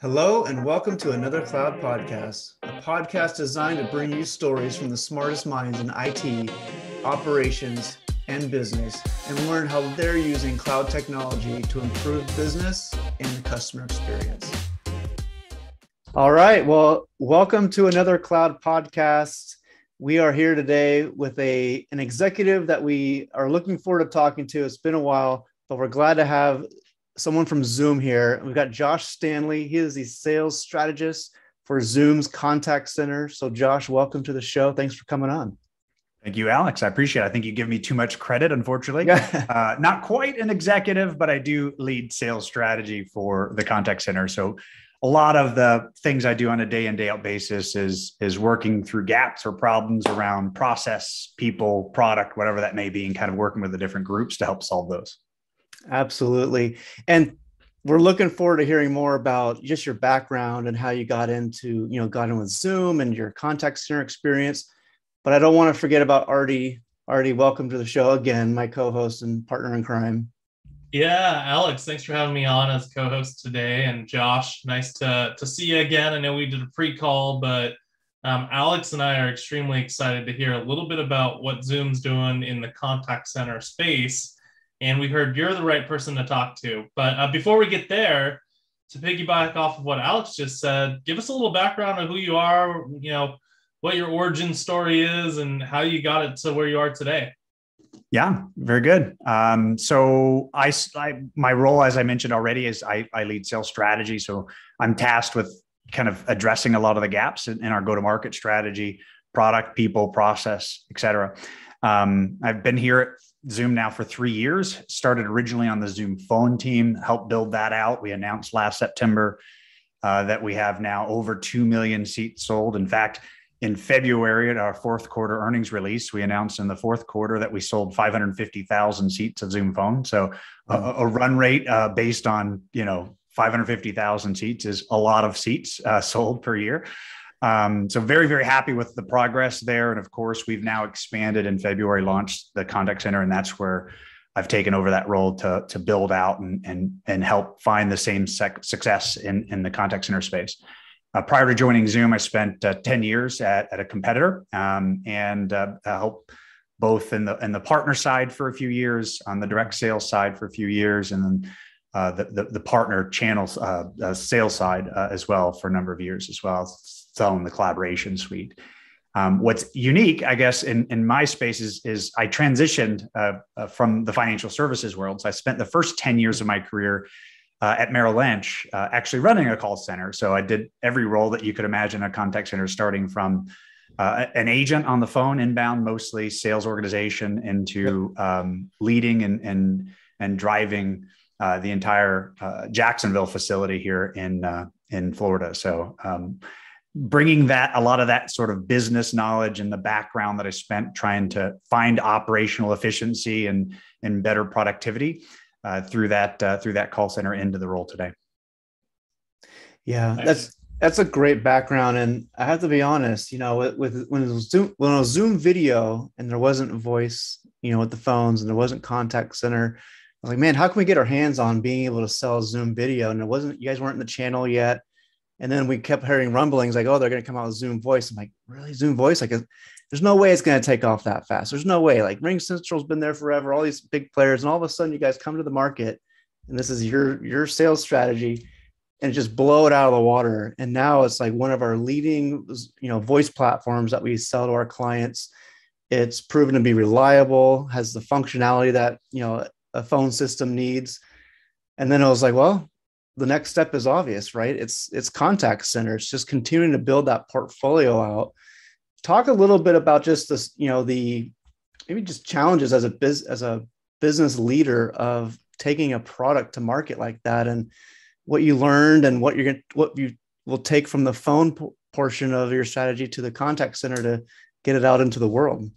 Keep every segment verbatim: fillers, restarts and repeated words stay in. Hello and welcome to Another Cloud Podcast, a podcast designed to bring you stories from the smartest minds in I T, operations, and business, and learn how they're using cloud technology to improve business and the customer experience. All right, well, welcome to Another Cloud Podcast. We are here today with a, an executive that we are looking forward to talking to. It's been a while, but we're glad to have someone from Zoom here. We've got Josh Stanley. He is the sales strategist for Zoom's Contact Center. So Josh, welcome to the show. Thanks for coming on. Thank you, Alex. I appreciate it. I think you give me too much credit, unfortunately. Yeah. uh, not quite an executive, but I do lead sales strategy for the Contact Center. So a lot of the things I do on a day in, day out basis is, is working through gaps or problems around process, people, product, whatever that may be, and kind of working with the different groups to help solve those. Absolutely. And we're looking forward to hearing more about just your background and how you got into, you know, got in with Zoom and your Contact Center experience. But I don't want to forget about Artie. Artie, welcome to the show again, my co-host and partner in crime. Yeah, Alex, thanks for having me on as co-host today. And Josh, nice to, to see you again. I know we did a pre-call, but um, Alex and I are extremely excited to hear a little bit about what Zoom's doing in the contact center space. And we heard you're the right person to talk to. But uh, before we get there, to piggyback off of what Alex just said, give us a little background of who you are, you know, what your origin story is and how you got it to where you are today. Yeah, very good. Um, so I, I, my role, as I mentioned already, is I, I lead sales strategy. So I'm tasked with kind of addressing a lot of the gaps in, in our go-to-market strategy, product, people, process, et cetera. Um, I've been here at Zoom now for three years, started originally on the Zoom Phone team, helped build that out. We announced last September uh, that we have now over two million seats sold. In fact, in February, at our fourth quarter earnings release, we announced in the fourth quarter that we sold five hundred fifty thousand seats of Zoom Phone. So a, a run rate uh, based on, you know, five hundred fifty thousand seats is a lot of seats uh, sold per year. Um, so very, very happy with the progress there. And of course, we've now expanded in February, launched the contact center. And that's where I've taken over that role to, to build out and, and, and help find the same sec- success in, in the contact center space. Uh, prior to joining Zoom, I spent uh, ten years at, at a competitor um, and uh, helped both in the in the partner side for a few years, on the direct sales side for a few years, and then uh, the, the, the partner channels uh, uh, sales side uh, as well for a number of years as well, selling the collaboration suite. Um, what's unique, I guess, in, in my space is, is I transitioned uh, uh, from the financial services world. So I spent the first ten years of my career Uh, at Merrill Lynch, uh, actually running a call center. So I did every role that you could imagine a contact center, starting from uh, an agent on the phone, inbound, mostly sales organization, into um, leading and and and driving uh, the entire uh, Jacksonville facility here in uh, in Florida. So um, bringing that a lot of that sort of business knowledge and the background that I spent trying to find operational efficiency and and better productivity. Uh, through that uh, through that call center into the role today. Yeah, that's that's a great background, and I have to be honest. You know, with, with when it was Zoom, when it was Zoom video, and there wasn't voice, you know, with the phones, and there wasn't contact center. I was like, man, how can we get our hands on being able to sell Zoom video? And it wasn't, you guys weren't in the channel yet. And then we kept hearing rumblings like, oh, they're going to come out with Zoom voice. I'm like, really, Zoom voice? Like, there's no way it's going to take off that fast. There's no way. Like RingCentral's been there forever, all these big players. And all of a sudden you guys come to the market and this is your, your sales strategy and just blow it out of the water. And now it's like one of our leading, you know, voice platforms that we sell to our clients. It's proven to be reliable, has the functionality that, you know, a phone system needs. And then I was like, well, the next step is obvious, right? It's, it's contact center. It's just continuing to build that portfolio out. Talk a little bit about just this, you know, the maybe just challenges as a biz, as a business leader of taking a product to market like that, and what you learned and what you're going, what you will take from the phone p- portion of your strategy to the contact center to get it out into the world.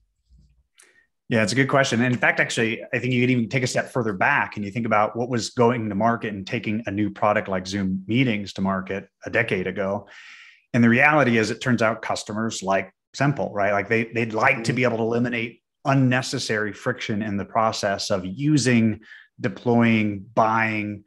Yeah, it's a good question. And in fact, actually, I think you can even take a step further back and you think about what was going to market and taking a new product like Zoom meetings to market a decade ago. And the reality is, it turns out customers like simple, right? Like they, they'd like to be able to eliminate unnecessary friction in the process of using, deploying, buying,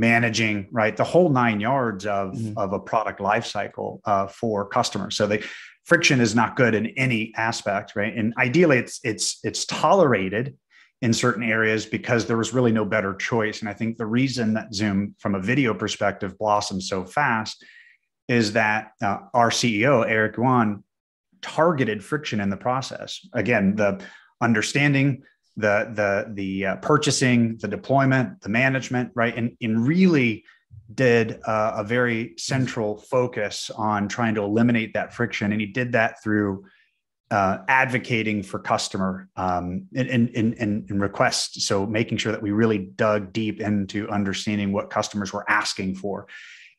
managing, right, the whole nine yards of, mm-hmm. of a product lifecycle uh, for customers. So the friction is not good in any aspect, right? And ideally, it's it's it's tolerated in certain areas because there was really no better choice. And I think the reason that Zoom, from a video perspective, blossomed so fast is that uh, our C E O, Eric Yuan, targeted friction in the process. Again, the understanding, the the the uh, purchasing, the deployment, the management, right? And, and really did uh, a very central focus on trying to eliminate that friction. And he did that through uh, advocating for customer um, and, and, and, and requests. So making sure that we really dug deep into understanding what customers were asking for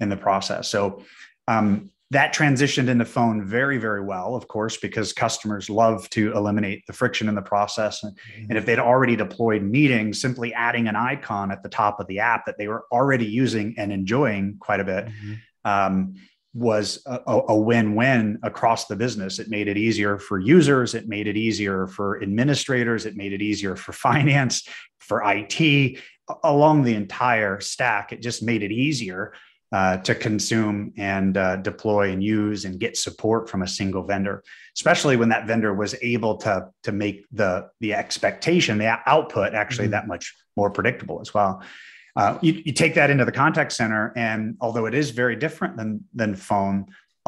in the process. So um, that transitioned into phone very, very well, of course, because customers love to eliminate the friction in the process. And, mm-hmm. and if they'd already deployed meetings, simply adding an icon at the top of the app that they were already using and enjoying quite a bit mm-hmm. um, was a, a win-win across the business. It made it easier for users. It made it easier for administrators. It made it easier for finance, for I T, along the entire stack. It just made it easier Uh, to consume and uh, deploy and use and get support from a single vendor, especially when that vendor was able to, to make the, the expectation, the output actually mm-hmm. that much more predictable as well. Uh, you, you take that into the contact center, and although it is very different than, than phone,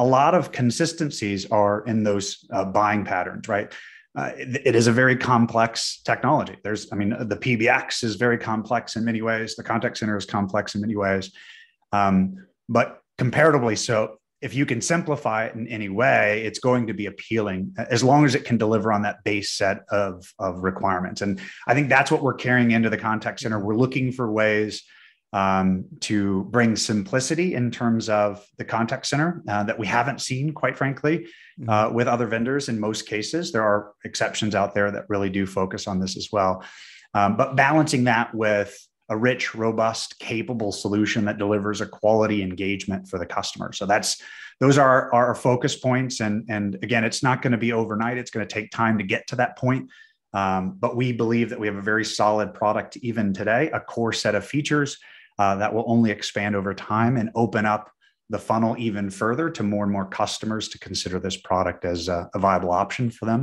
a lot of consistencies are in those uh, buying patterns, right? Uh, it, it is a very complex technology. There's, I mean, the P B X is very complex in many ways. The contact center is complex in many ways. Um, but comparatively, so if you can simplify it in any way, it's going to be appealing as long as it can deliver on that base set of, of requirements. And I think that's what we're carrying into the contact center. We're looking for ways um, to bring simplicity in terms of the contact center uh, that we haven't seen, quite frankly, uh, with other vendors in most cases. There are exceptions out there that really do focus on this as well. Um, but balancing that with a rich, robust, capable solution that delivers a quality engagement for the customer. So that's those are our focus points. And, and again, it's not going to be overnight. It's going to take time to get to that point. Um, but we believe that we have a very solid product even today, a core set of features uh, that will only expand over time and open up the funnel even further to more and more customers to consider this product as a, a viable option for them,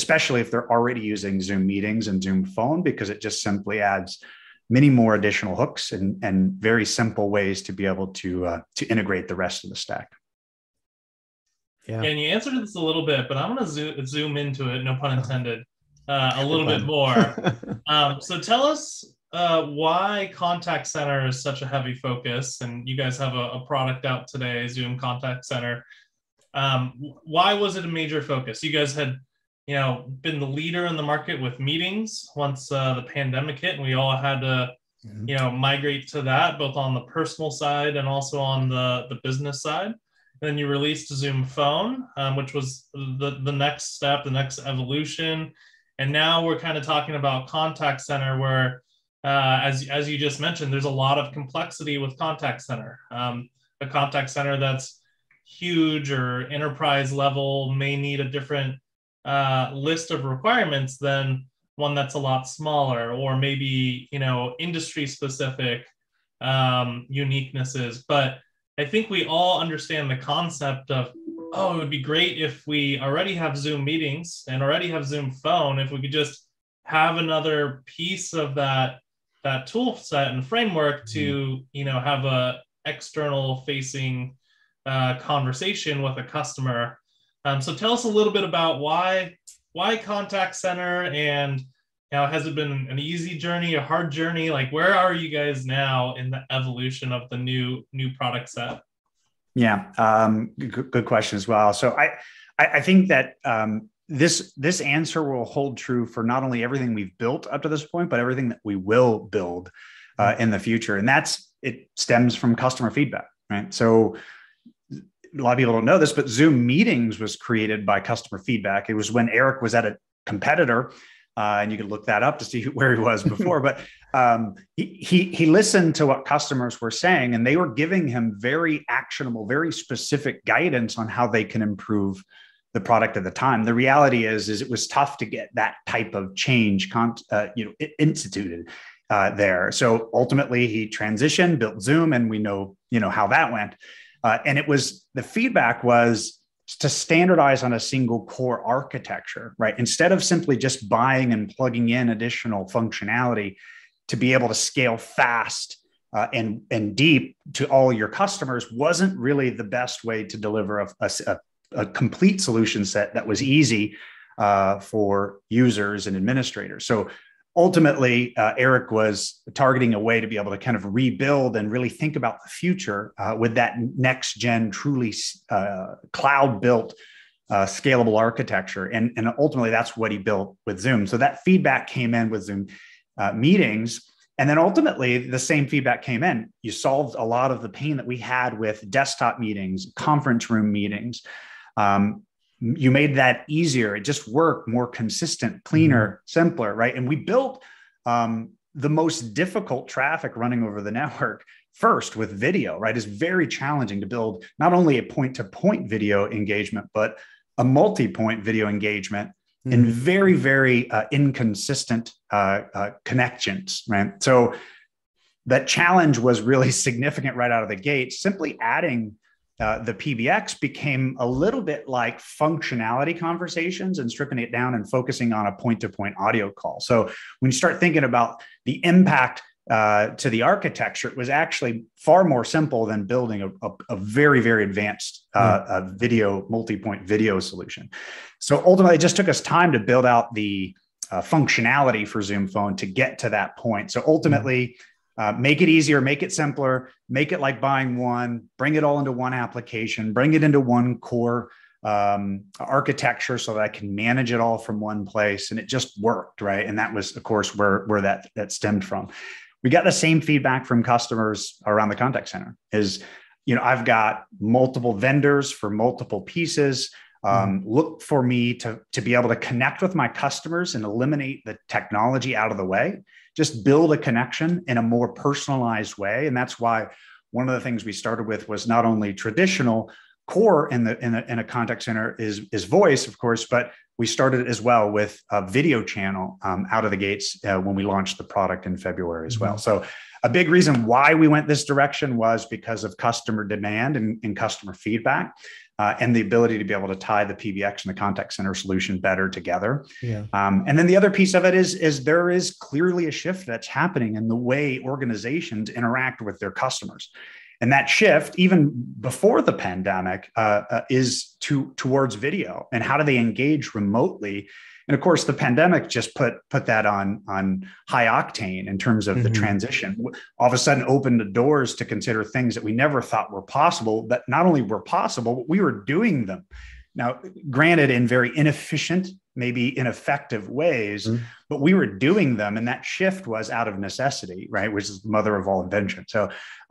especially if they're already using Zoom Meetings and Zoom Phone, because it just simply adds many more additional hooks and, and very simple ways to be able to uh, to integrate the rest of the stack. Yeah, and you answered this a little bit, but I'm going to zo- zoom into it, no pun intended, uh, a little bit more. Um, so tell us uh, why contact center is such a heavy focus, and you guys have a, a product out today, Zoom Contact Center. Um, why was it a major focus? You guys had you know, been the leader in the market with meetings once uh, the pandemic hit, and we all had to, mm-hmm. you know, migrate to that, both on the personal side and also on the, the business side. And then you released Zoom Phone, um, which was the, the next step, the next evolution. And now we're kind of talking about contact center where, uh, as, as you just mentioned, there's a lot of complexity with contact center. Um, a contact center that's huge or enterprise level may need a different uh list of requirements than one that's a lot smaller, or maybe you know industry specific um uniquenesses. But I think we all understand the concept of, oh, it would be great if we already have Zoom Meetings and already have Zoom Phone, if we could just have another piece of that that tool set and framework to mm. you know have a external facing uh conversation with a customer. Um, so tell us a little bit about why why contact center, and you know, has it been an easy journey, a hard journey? Like, where are you guys now in the evolution of the new new product set? Yeah, um, good, good question as well. So I I think that um, this this answer will hold true for not only everything we've built up to this point, but everything that we will build uh, in the future, and that's it stems from customer feedback, right? So a lot of people don't know this, but Zoom Meetings was created by customer feedback. It was when Eric was at a competitor, uh, and you can look that up to see where he was before, but um, he, he, he listened to what customers were saying, and they were giving him very actionable, very specific guidance on how they can improve the product at the time. The reality is, is it was tough to get that type of change con- uh, you know, instituted. uh, there. So ultimately he transitioned, built Zoom, and we know, you know, how that went. Uh, and it was, the feedback was to standardize on a single core architecture, right? Instead of simply just buying and plugging in additional functionality, to be able to scale fast uh, and, and deep to all your customers wasn't really the best way to deliver a, a, a complete solution set that was easy uh, for users and administrators. So ultimately, uh, Eric was targeting a way to be able to kind of rebuild and really think about the future uh, with that next gen, truly uh, cloud built Uh, scalable architecture. And, and ultimately, that's what he built with Zoom. So that feedback came in with Zoom uh, meetings. And then ultimately, the same feedback came in. You solved a lot of the pain that we had with desktop meetings, conference room meetings. Um, you made that easier. It just worked more consistent, cleaner, simpler, right? And we built um, the most difficult traffic running over the network first with video, right? It's very challenging to build not only a point-to-point video engagement, but a multi-point video engagement mm. and very, very uh, inconsistent uh, uh, connections, right? So that challenge was really significant right out of the gate. Simply adding uh, the P B X became a little bit like functionality conversations and stripping it down and focusing on a point-to-point audio call. So when you start thinking about the impact Uh, to the architecture, it was actually far more simple than building a, a, a very, very advanced uh, mm. a video, multi-point video solution. So ultimately, it just took us time to build out the uh, functionality for Zoom Phone to get to that point. So ultimately, mm. uh, make it easier, make it simpler, make it like buying one, bring it all into one application, bring it into one core um, architecture so that I can manage it all from one place. And it just worked, right? And that was, of course, where, where that, that stemmed from. We got the same feedback from customers around the contact center is, you know, I've got multiple vendors for multiple pieces. Um, mm. Look for me to, to be able to connect with my customers and eliminate the technology out of the way, just build a connection in a more personalized way. And that's why one of the things we started with was not only traditional core in the, in a, in a contact center is, is voice, of course, but we started as well with a video channel um, out of the gates uh, when we launched the product in February as well. So a big reason why we went this direction was because of customer demand and, and customer feedback uh, and the ability to be able to tie the P B X and the contact center solution better together. Yeah. Um, and then the other piece of it is, is there is clearly a shift that's happening in the way organizations interact with their customers. And that shift, even before the pandemic, uh, uh, is to towards video and how do they engage remotely? And of course, the pandemic just put put that on on high octane in terms of mm-hmm. the transition. All of a sudden, opened the doors to consider things that we never thought were possible. That not only were possible, but we were doing them. Now, granted, in very inefficient, maybe ineffective ways, mm-hmm. but we were doing them. And that shift was out of necessity, right? Which is the mother of all invention. So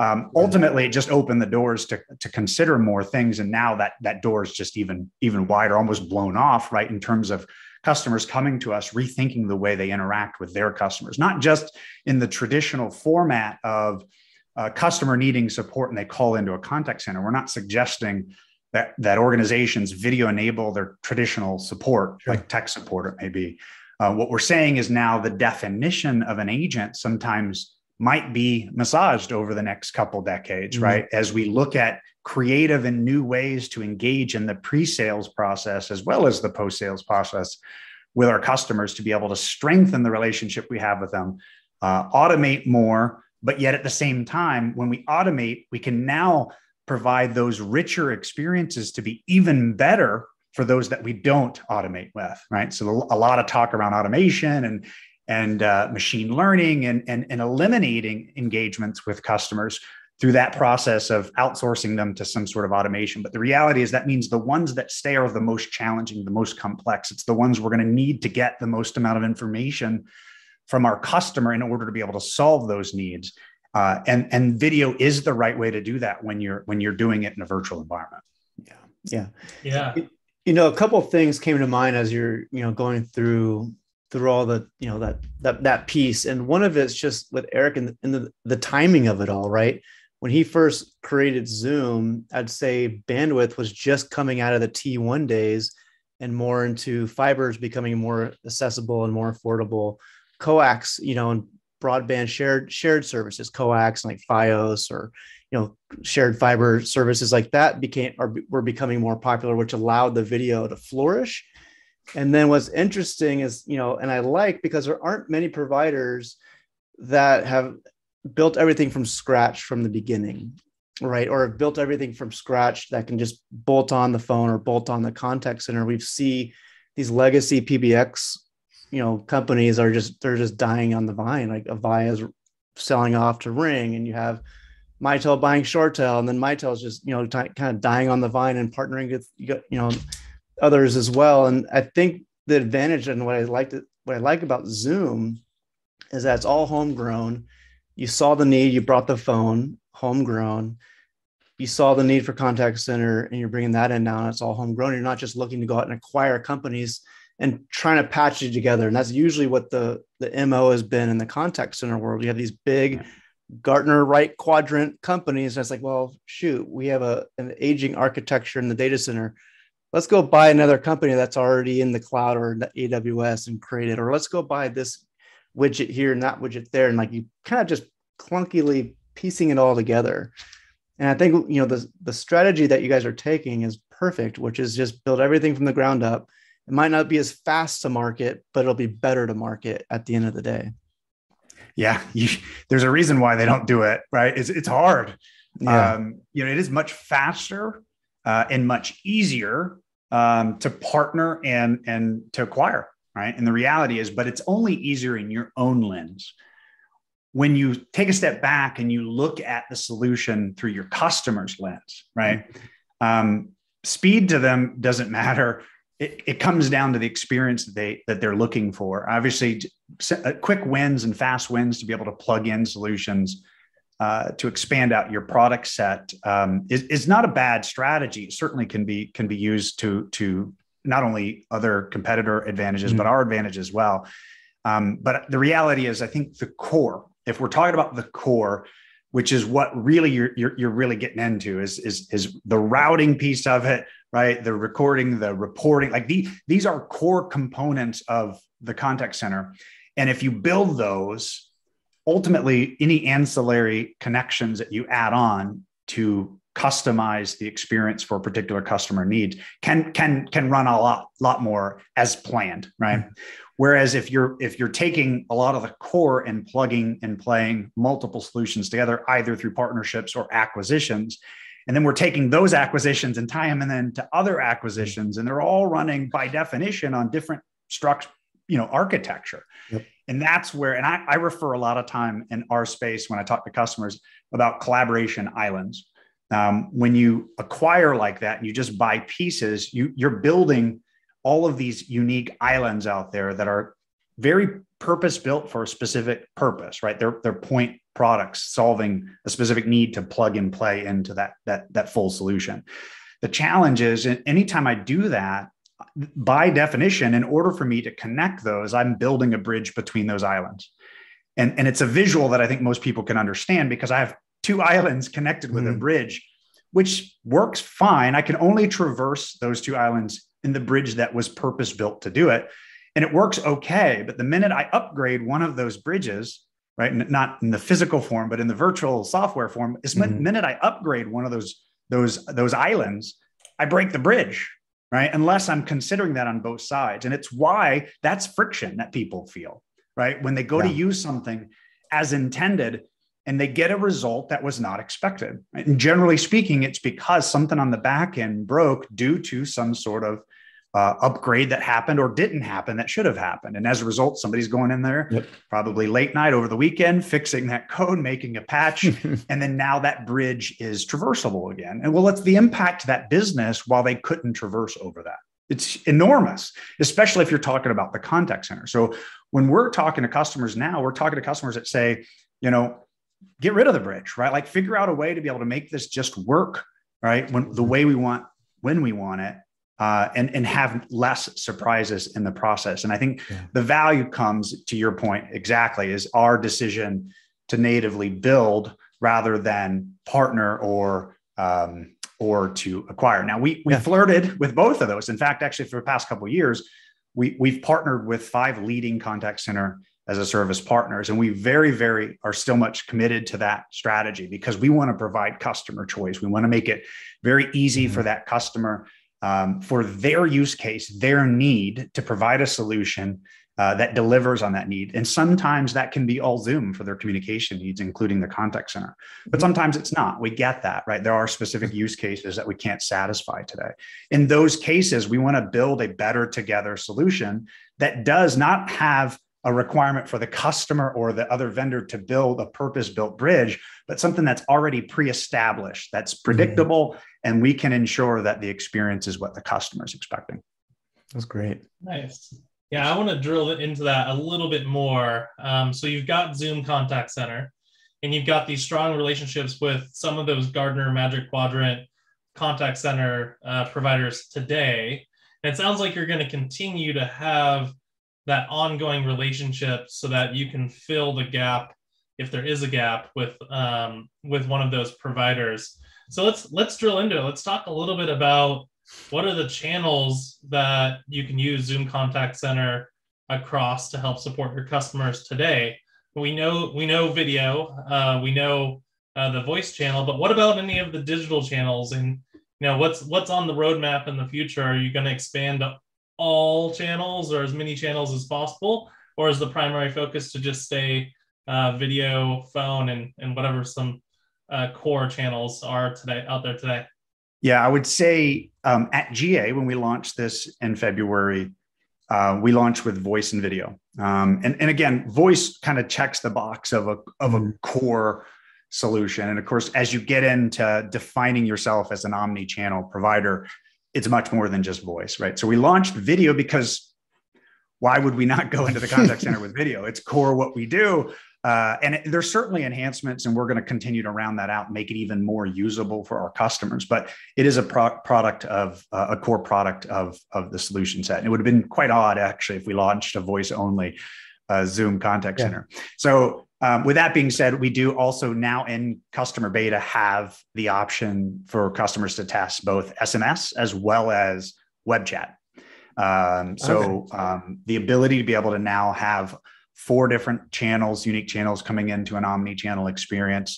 um, ultimately, it just opened the doors to, to consider more things. And now that that door is just even, even wider, almost blown off, right? In terms of customers coming to us, rethinking the way they interact with their customers, not just in the traditional format of uh, customer needing support and they call into a contact center. We're not suggesting that that organizations video enable their traditional support, sure. like tech support it may be. Uh, what we're saying is now the definition of an agent sometimes might be massaged over the next couple decades, mm-hmm. right? As we look at creative and new ways to engage in the pre-sales process as well as the post-sales process with our customers to be able to strengthen the relationship we have with them, uh, automate more, but yet at the same time, when we automate, we can now provide those richer experiences to be even better for those that we don't automate with, right? So a lot of talk around automation and and uh, machine learning and, and, and eliminating engagements with customers through that process of outsourcing them to some sort of automation. But the reality is that means the ones that stay are the most challenging, the most complex. It's the ones we're going to need to get the most amount of information from our customer in order to be able to solve those needs. Uh, and and video is the right way to do that when you're when you're doing it in a virtual environment. Yeah, yeah, yeah. You, you know, a couple of things came to mind as you're you know going through through all the you know that that that piece, and one of it's just with Eric and, the, and the, the timing of it all. Right, when he first created Zoom, I'd say bandwidth was just coming out of the T one days and more into fibers becoming more accessible and more affordable. Coax, you know, and broadband shared shared services, coax like Fios, or you know shared fiber services like that became are were becoming more popular, which allowed the video to flourish. And then what's interesting is, you know, and I like, because there aren't many providers that have built everything from scratch from the beginning, right? Or have built everything from scratch that can just bolt on the phone or bolt on the contact center. We've seen these legacy P B X, you know, companies are just, they're just dying on the vine. Like Avaya is selling off to Ring, and you have Mitel buying ShortTel, and then Mitel is just, you know, t- kind of dying on the vine and partnering with, you know, others as well. And I think the advantage and what I like to, what I like about Zoom is that it's all homegrown. You saw the need, you brought the phone, homegrown. You saw the need for contact center, and you're bringing that in now, and it's all homegrown. You're not just looking to go out and acquire companies and trying to patch it together. And that's usually what the, the M O has been in the contact center world. You have these big Gartner right quadrant companies. And it's like, well, shoot, we have a, an aging architecture in the data center. Let's go buy another company that's already in the cloud or the A W S and create it. Or let's go buy this widget here and that widget there. And like, you kind of just clunkily piecing it all together. And I think, you know, the, the strategy that you guys are taking is perfect, which is just build everything from the ground up. It might not be as fast to market, but it'll be better to market at the end of the day. Yeah. You, there's a reason why they don't do it, right? It's, it's hard. Yeah. Um, you know, it is much faster uh, and much easier um, to partner and, and to acquire, right? And the reality is, but it's only easier in your own lens. When you take a step back and you look at the solution through your customer's lens, right? Mm-hmm. Um, speed to them doesn't matter. It, it comes down to the experience that, they, that they're looking for. Obviously, quick wins and fast wins to be able to plug in solutions uh, to expand out your product set um, is, is not a bad strategy. It certainly can be can be used to, to not only other competitor advantages, mm-hmm. but our advantage as well. Um, but the reality is, I think the core, if we're talking about the core, which is what really you're, you're, you're really getting into is, is, is the routing piece of it, right? The recording, the reporting, like the, these are core components of the contact center. And if you build those, ultimately any ancillary connections that you add on to customize the experience for particular customer needs can, can, can run a lot, lot more as planned, right? Mm-hmm. Whereas if you're, if you're taking a lot of the core and plugging and playing multiple solutions together, either through partnerships or acquisitions, and then we're taking those acquisitions and tie them and then to other acquisitions, and they're all running by definition on different struct, you know, architecture. Yep. And that's where, and I, I refer a lot of time in our space when I talk to customers about collaboration islands. Um, when you acquire like that, and you just buy pieces, you, you're building all of these unique islands out there that are very purpose-built for a specific purpose, right? They're, they're point products solving a specific need to plug and play into that, that, that full solution. The challenge is, anytime I do that, by definition, in order for me to connect those, I'm building a bridge between those islands. And, and it's a visual that I think most people can understand, because I have two islands connected with mm-hmm. a bridge, which works fine. I can only traverse those two islands in the bridge that was purpose-built to do it. And it works okay. But the minute I upgrade one of those bridges, right, not in the physical form, but in the virtual software form, is mm-hmm. the minute I upgrade one of those, those, those islands, I break the bridge, right? Unless I'm considering that on both sides. And it's why that's friction that people feel, right? When they go yeah. to use something as intended and they get a result that was not expected. Right? And generally speaking, it's because something on the back end broke due to some sort of Uh, upgrade that happened or didn't happen that should have happened. And as a result, somebody's going in there yep. probably late night over the weekend, fixing that code, making a patch. And then now that bridge is traversable again. And well, it's the impact to that business while they couldn't traverse over that. It's enormous, especially if you're talking about the contact center. So when we're talking to customers now, we're talking to customers that say, you know, get rid of the bridge, right? Like figure out a way to be able to make this just work, right? When the way we want, when we want it. Uh, and, and have less surprises in the process. And I think yeah. the value comes to your point exactly is our decision to natively build rather than partner or um, or to acquire. Now, we we yeah. flirted with both of those. In fact, actually, for the past couple of years, we, we've partnered with five leading contact center as a service partners. And we very, very are still much committed to that strategy because we want to provide customer choice. We want to make it very easy mm-hmm. for that customer, um, for their use case, their need to provide a solution uh, that delivers on that need. And sometimes that can be all Zoom for their communication needs, including the contact center. But mm-hmm. sometimes it's not. We get that, right? There are specific use cases that we can't satisfy today. In those cases, we want to build a better together solution that does not have a requirement for the customer or the other vendor to build a purpose-built bridge, but something that's already pre-established, that's predictable, mm-hmm. and we can ensure that the experience is what the customer is expecting. That's great. Nice. Yeah, I want to drill into that a little bit more. Um, so you've got Zoom Contact Center, and you've got these strong relationships with some of those Gartner Magic Quadrant contact center uh, providers today. And it sounds like you're going to continue to have that ongoing relationship so that you can fill the gap, if there is a gap, with um, with one of those providers. So let's let's drill into it. Let's talk a little bit about what are the channels that you can use Zoom Contact Center across to help support your customers today. We know we know video, uh, we know uh, the voice channel, but what about any of the digital channels? And you know, what's what's on the roadmap in the future? Are you going to expand up all channels or as many channels as possible, or is the primary focus to just stay uh, video, phone, and and whatever some uh, core channels are today out there today? Yeah, I would say um, at G A, when we launched this in February, uh, we launched with voice and video. Um, and, and again, voice kind of checks the box of a, of a core solution. And of course, as you get into defining yourself as an omni-channel provider, it's much more than just voice, right? So we launched video because why would we not go into the contact center with video? It's core what we do. Uh, and it, there's certainly enhancements, and we're going to continue to round that out and make it even more usable for our customers. But it is a pro- product of uh, a core product of, of the solution set. And it would have been quite odd, actually, if we launched a voice only uh, Zoom contact yeah. center. So Um, with that being said, we do also now in customer beta have the option for customers to test both S M S as well as web chat. Um, so um, the ability to be able to now have four different channels, unique channels coming into an omni-channel experience,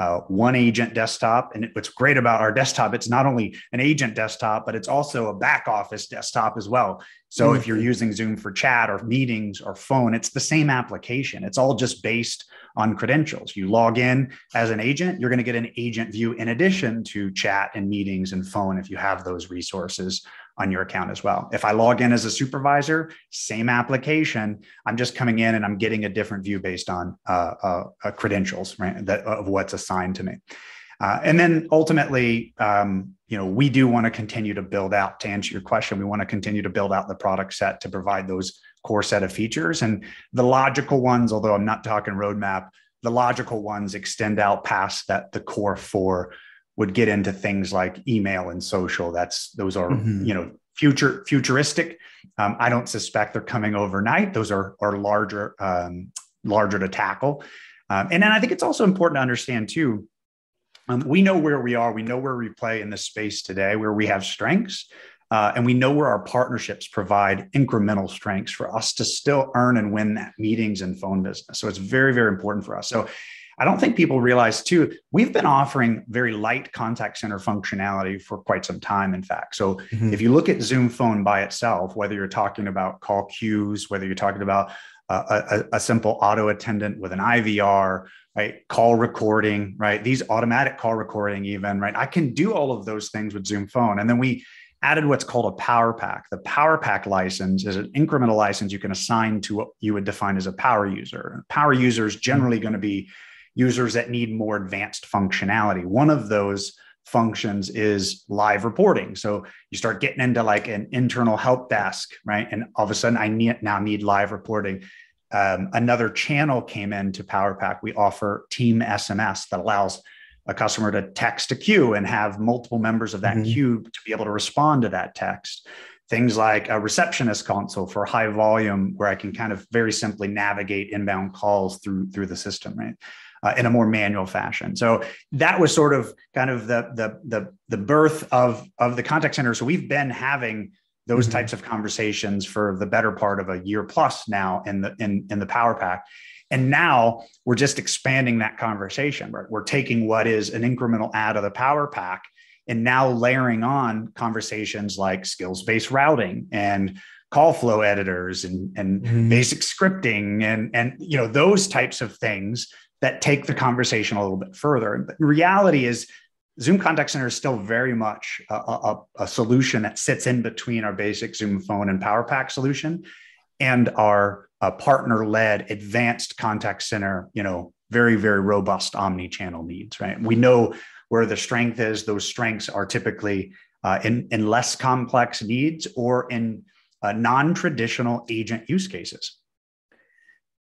uh, one agent desktop. And what's great about our desktop, it's not only an agent desktop, but it's also a back office desktop as well. So mm-hmm. if you're using Zoom for chat or meetings or phone, it's the same application. It's all just based on credentials. You log in as an agent, you're going to get an agent view in addition to chat and meetings and phone if you have those resources on your account as well. If I log in as a supervisor, same application, I'm just coming in and I'm getting a different view based on uh, uh, uh, credentials, right, that, of what's assigned to me. Uh, and then ultimately, um, you know, we do want to continue to build out, to answer your question, we want to continue to build out the product set to provide those core set of features. And the logical ones, although I'm not talking roadmap, the logical ones extend out past that. The core four would get into things like email and social. That's, those are, mm-hmm. you know, future futuristic. Um, I don't suspect they're coming overnight. Those are, are larger, um, larger to tackle. Um, and then I think it's also important to understand too, Um, we know where we are. We know where we play in this space today, where we have strengths, uh, and we know where our partnerships provide incremental strengths for us to still earn and win that meetings and phone business. So it's very, very important for us. So I don't think people realize too, we've been offering very light contact center functionality for quite some time, in fact. So mm-hmm. if you look at Zoom Phone by itself, whether you're talking about call queues, whether you're talking about uh, a, a simple auto attendant with an I V R, right? Call recording, right? These automatic call recording even, right? I can do all of those things with Zoom Phone. And then we added what's called a Power Pack. The Power Pack license is an incremental license you can assign to what you would define as a power user. Power user is generally mm-hmm. going to be users that need more advanced functionality. One of those functions is live reporting. So you start getting into like an internal help desk, right? And all of a sudden I need, now need live reporting. Um, another channel came into Power Pack. We offer team S M S that allows a customer to text a queue and have multiple members of that mm-hmm. queue to be able to respond to that text. Things like a receptionist console for high volume, where I can kind of very simply navigate inbound calls through, through the system, right? Uh, in a more manual fashion. So that was sort of kind of the, the, the, the birth of, of the contact center. So we've been having those mm-hmm. types of conversations for the better part of a year plus now in the in, in the Power Pack. And now we're just expanding that conversation, right? We're taking what is an incremental add of the Power Pack and now layering on conversations like skills-based routing and call flow editors and, and mm-hmm. basic scripting and, and you know those types of things that take the conversation a little bit further. But the reality is Zoom Contact Center is still very much a, a, a solution that sits in between our basic Zoom Phone and Power Pack solution and our uh, partner-led advanced contact center, you know, very, very robust omni-channel needs, right? We know where the strength is. Those strengths are typically uh, in, in less complex needs or in uh, non-traditional agent use cases.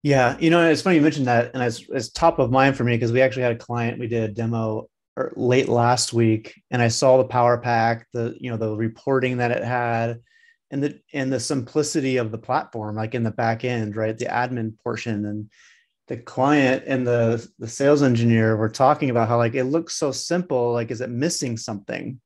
Yeah, you know, it's funny you mentioned that, and it's, it's top of mind for me because we actually had a client, we did a demo late last week, and I saw the Power Pack, the you know the reporting that it had, and the and the simplicity of the platform, like in the back end, right, the admin portion, and the client and the the sales engineer were talking about how like it looks so simple, like is it missing something,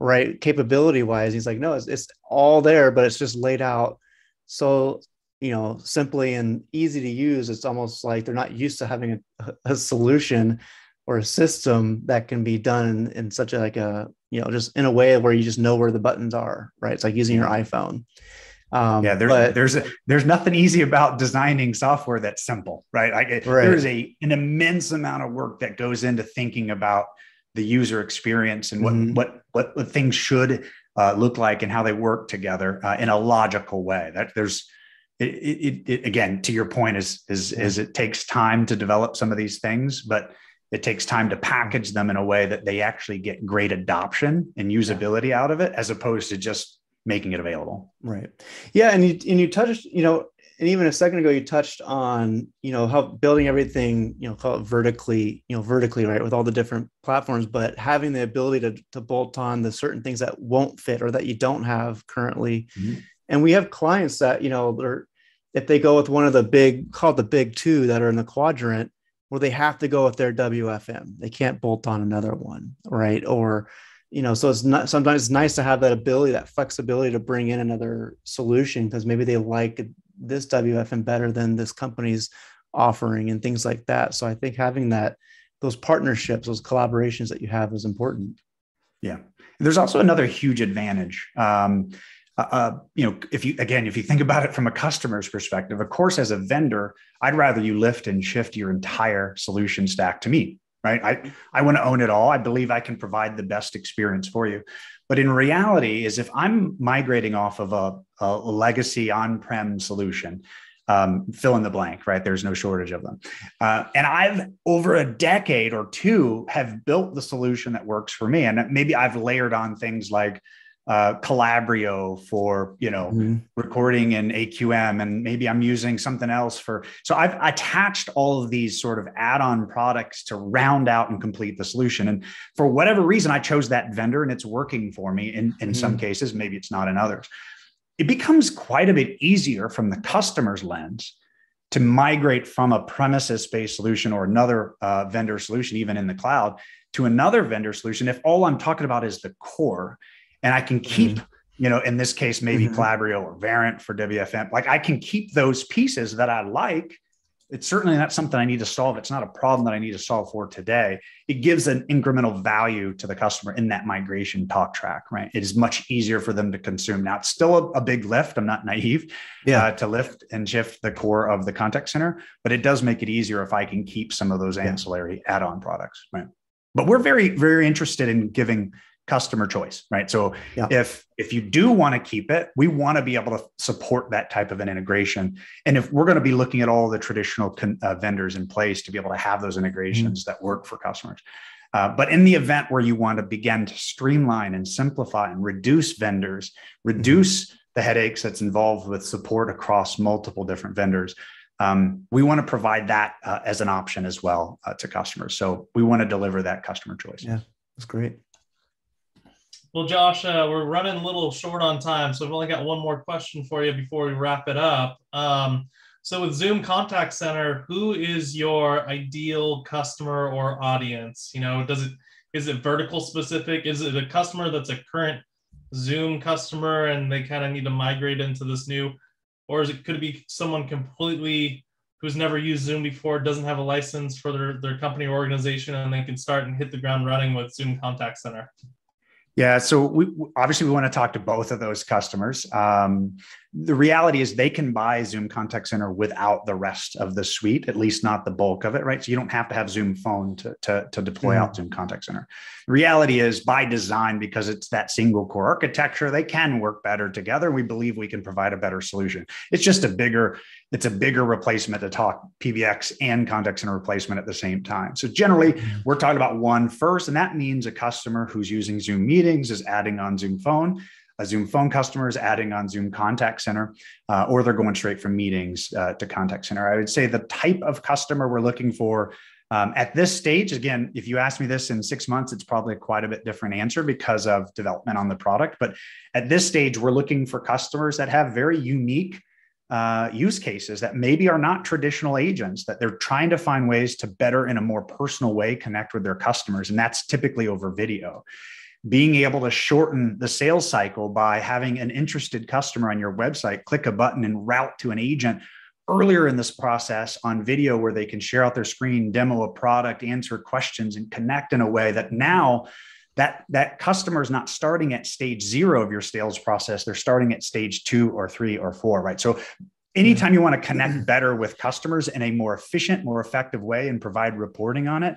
right, capability wise? He's like, no, it's it's all there, but it's just laid out so, you know, simply and easy to use. It's almost like they're not used to having a, a solution or a system that can be done in, in such a, like a, you know, just in a way where you just know where the buttons are, right? It's like using your iPhone. Um, yeah, there's but, there's a, there's nothing easy about designing software that's simple, right? Like right. There's a an immense amount of work that goes into thinking about the user experience and what mm-hmm. what, what what things should uh, look like and how they work together uh, in a logical way. That there's It, it, it, again, to your point, is is is it takes time to develop some of these things, but it takes time to package them in a way that they actually get great adoption and usability out of it, as opposed to just making it available. Right. Yeah, and you and you touched, you know, and even a second ago, you touched on, you know, how building everything, you know, call it vertically, you know, vertically, right, with all the different platforms, but having the ability to to bolt on the certain things that won't fit or that you don't have currently. Mm-hmm. And we have clients that, you know, they're, if they go with one of the big, called the big two that are in the quadrant, where they have to go with their W F M, they can't bolt on another one, right? Or, you know, so it's not, sometimes it's nice to have that ability, that flexibility to bring in another solution because maybe they like this W F M better than this company's offering and things like that. So I think having that, those partnerships, those collaborations that you have is important. Yeah. There's also another huge advantage. Um, Uh, you know, if you, again, if you think about it from a customer's perspective, of course, as a vendor, I'd rather you lift and shift your entire solution stack to me, right? I, I want to own it all. I believe I can provide the best experience for you. But in reality is if I'm migrating off of a, a legacy on-prem solution, um, fill in the blank, right? There's no shortage of them. Uh, and I've over a decade or two have built the solution that works for me. And maybe I've layered on things like Uh, Calabrio for, you know, mm-hmm. recording and A Q M, and maybe I'm using something else for, so I've attached all of these sort of add-on products to round out and complete the solution. And for whatever reason, I chose that vendor and it's working for me in, in mm-hmm. some cases, maybe it's not in others. It becomes quite a bit easier from the customer's lens to migrate from a premises-based solution or another uh, vendor solution, even in the cloud, to another vendor solution if all I'm talking about is the core. And I can keep, mm-hmm. you know, in this case, maybe mm-hmm. Calabrio or Variant for W F M. Like I can keep those pieces that I like. It's certainly not something I need to solve. It's not a problem that I need to solve for today. It gives an incremental value to the customer in that migration talk track, right? It is much easier for them to consume. Now, it's still a, a big lift. I'm not naive yeah. uh, to lift and shift the core of the contact center, but it does make it easier if I can keep some of those ancillary yeah. add-on products, right? But we're very, very interested in giving customer choice, right? So yeah. if, if you do want to keep it, we want to be able to support that type of an integration. And if we're going to be looking at all the traditional con, uh, vendors in place to be able to have those integrations mm-hmm. that work for customers. Uh, but in the event where you want to begin to streamline and simplify and reduce vendors, reduce mm-hmm. the headaches that's involved with support across multiple different vendors, um, we want to provide that uh, as an option as well uh, to customers. So we want to deliver that customer choice. Yeah, that's great. Well, Josh, uh, we're running a little short on time, so I've only got one more question for you before we wrap it up. Um, so with Zoom Contact Center, who is your ideal customer or audience? You know, does it, is it vertical specific? Is it a customer that's a current Zoom customer and they kind of need to migrate into this new, or is it could it be someone completely who's never used Zoom before, doesn't have a license for their, their company or organization, and they can start and hit the ground running with Zoom Contact Center? Yeah, so we obviously we want to talk to both of those customers. Um, the reality is they can buy Zoom Contact Center without the rest of the suite, at least not the bulk of it, right? So you don't have to have Zoom Phone to, to, to deploy mm-hmm. out Zoom Contact Center. The reality is by design, because it's that single core architecture, they can work better together. We believe we can provide a better solution. It's just a bigger, it's a bigger replacement to talk P B X and Contact Center replacement at the same time. So generally we're talking about one first, and that means a customer who's using Zoom Meetings is adding on Zoom Phone, a Zoom Phone customer is adding on Zoom Contact Center, uh, or they're going straight from meetings uh, to Contact Center. I would say the type of customer we're looking for um, at this stage, again, if you ask me this in six months, it's probably quite a bit different answer because of development on the product. But at this stage, we're looking for customers that have very unique Uh, use cases that maybe are not traditional agents, that they're trying to find ways to better in a more personal way connect with their customers. And that's typically over video. Being able to shorten the sales cycle by having an interested customer on your website, click a button and route to an agent earlier in this process on video where they can share out their screen, demo a product, answer questions, and connect in a way that now That, that customer is not starting at stage zero of your sales process. They're starting at stage two or three or four, right? So anytime you want to connect better with customers in a more efficient, more effective way and provide reporting on it,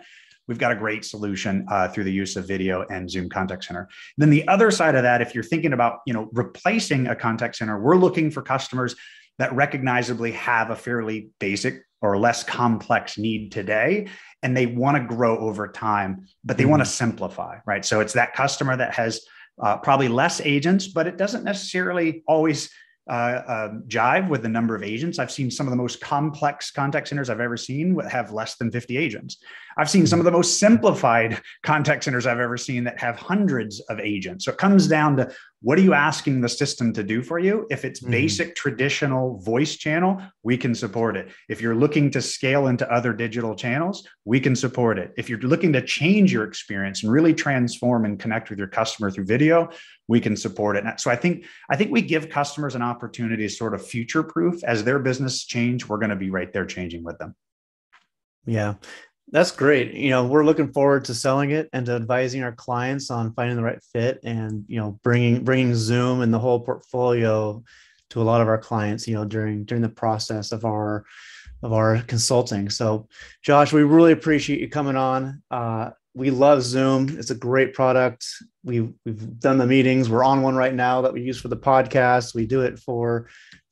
we've got a great solution uh, through the use of video and Zoom Contact Center. Then the other side of that, if you're thinking about, you know, replacing a contact center, we're looking for customers that recognizably have a fairly basic or less complex need today, and they want to grow over time, but they mm-hmm. want to simplify, right? So it's that customer that has uh, probably less agents, but it doesn't necessarily always uh, uh, jive with the number of agents. I've seen some of the most complex contact centers I've ever seen have less than fifty agents. I've seen some of the most simplified contact centers I've ever seen that have hundreds of agents. So it comes down to, what are you asking the system to do for you? If it's basic mm-hmm. traditional voice channel, we can support it. If you're looking to scale into other digital channels, we can support it. If you're looking to change your experience and really transform and connect with your customer through video, we can support it. And so I think, I think we give customers an opportunity to sort of future-proof. As their business change, we're going to be right there changing with them. Yeah. That's great. You know, we're looking forward to selling it and to advising our clients on finding the right fit and, you know, bringing bringing Zoom and the whole portfolio to a lot of our clients, you know, during during the process of our of our consulting. So, Josh, we really appreciate you coming on. Uh, we love Zoom. It's a great product. We've, we've done the meetings. We're on one right now that we use for the podcast. We do it for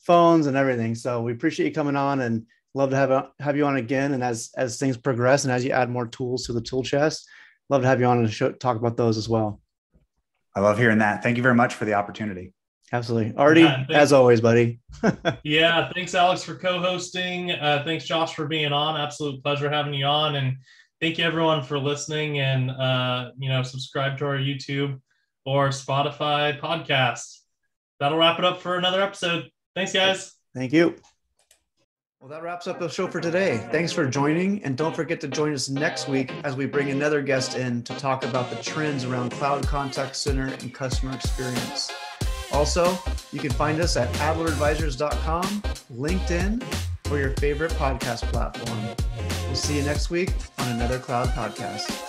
phones and everything. So we appreciate you coming on, and love to have, have you on again. And as, as things progress and as you add more tools to the tool chest, love to have you on and show, talk about those as well. I love hearing that. Thank you very much for the opportunity. Absolutely. Artie, yeah, as always, buddy. Yeah. Thanks, Alex, for co-hosting. Uh, thanks, Josh, for being on. Absolute pleasure having you on. And thank you, everyone, for listening, and, uh, you know, subscribe to our YouTube or Spotify podcast. That'll wrap it up for another episode. Thanks, guys. Thank you. Well, that wraps up the show for today. Thanks for joining, and don't forget to join us next week as we bring another guest in to talk about the trends around cloud contact center and customer experience. Also, you can find us at adler advisors dot com, LinkedIn, or your favorite podcast platform. We'll see you next week on Another Cloud Podcast.